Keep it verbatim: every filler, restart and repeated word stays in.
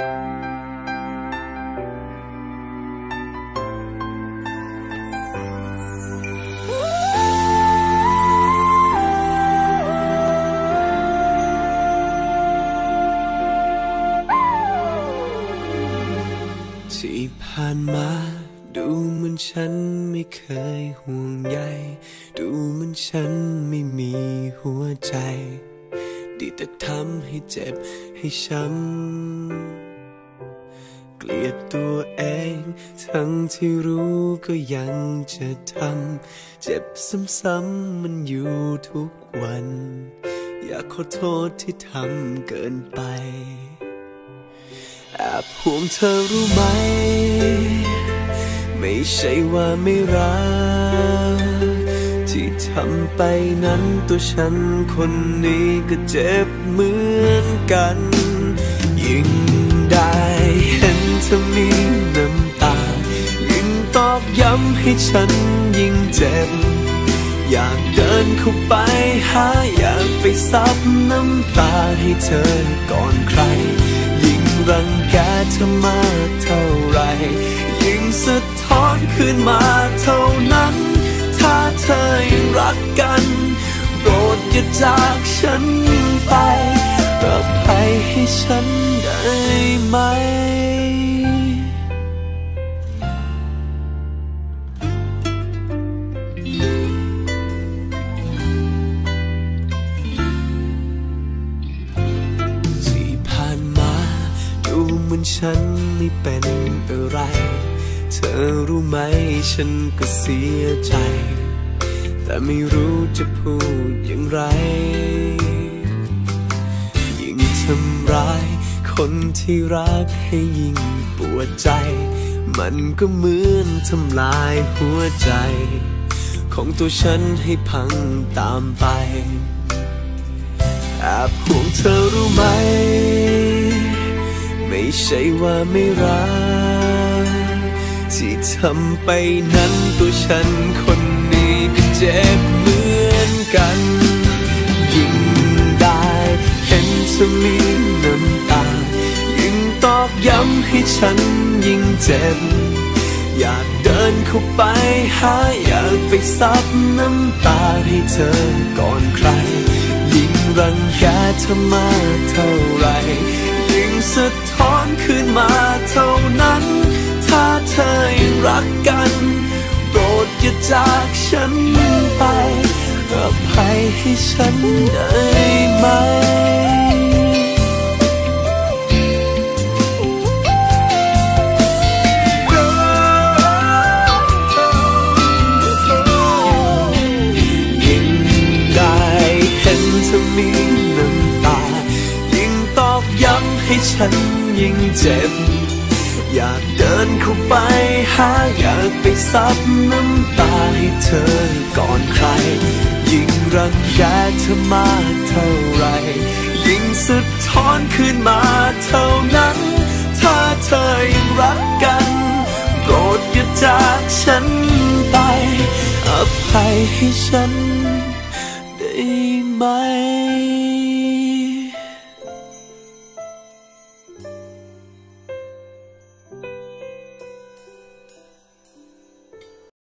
ที่ผ่านมาดูเหมือนฉันไม่เคยห่วงใยดูเหมือนฉันไม่มีหัวใจดีแต่ทำให้เจ็บให้ช้ำเกลียดตัวเองทั้งที่รู้ก็ยังจะทำเจ็บซ้ำๆมันอยู่ทุกวันอยากขอโทษที่ทำเกินไปแอบห่วงเธอรู้ไหมไม่ใช่ว่าไม่รักที่ทำไปนั้นตัวฉันคนนี้ก็เจ็บเหมือนกันยิ่งได้เห็นเธอมีน้ำตายิ่งตอกย้ำให้ฉันยิ่งเจ็บอยากเดินเข้าไปหาอยากไปซับน้ำตาให้เธอก่อนใครยิ่งรังแกเธอมากเท่าไรยิ่งสะท้อนขึ้นมาเท่านั้นถ้าเธอยังรักกันโปรดอย่าจากฉันไปปลอดภัยให้ฉันได้ไหมเหมือนฉันไม่เป็นอะไรเธอรู้ไหมฉันก็เสียใจแต่ไม่รู้จะพูดอย่างไรยิ่งทำร้ายคนที่รักให้ยิ่งปวดใจมันก็เหมือนทำลายหัวใจของตัวฉันให้พังตามไปแอบห่วงเธอรู้ไหมไม่ใช่ว่าไม่รักที่ทำไปนั้นตัวฉันคนนี้ก็เจ็บเหมือนกันยิ่งได้เห็นเธอมีน้ำตายิ่งตอกย้ำให้ฉันยิ่งเจ็บอยากเดินเข้าไปหาอยากไปซับน้ำตาให้เธอก่อนใครยิ่งรังแกเธอมากเท่าไรยิ่งสะท้อนขึ้นมาเท่านั้นถ้าเธอยังรักกันโปรดอย่าจากฉันไปอภัยให้ฉันได้ไหมยิ่งได้เห็นเธอมีน้ำตายิ่งตอกย้ำให้ฉันยิ่งเจ็บอยากเดินเข้าไปหาอยากไปซับน้ำตาให้เธอก่อนใครยิ่งรังแกเธอมากเท่าไรยิ่งสะท้อนขึ้นมาเท่านั้นถ้าเธอยังรักกันโปรดอย่าจากฉันไปอภัยให้ฉันได้ไหม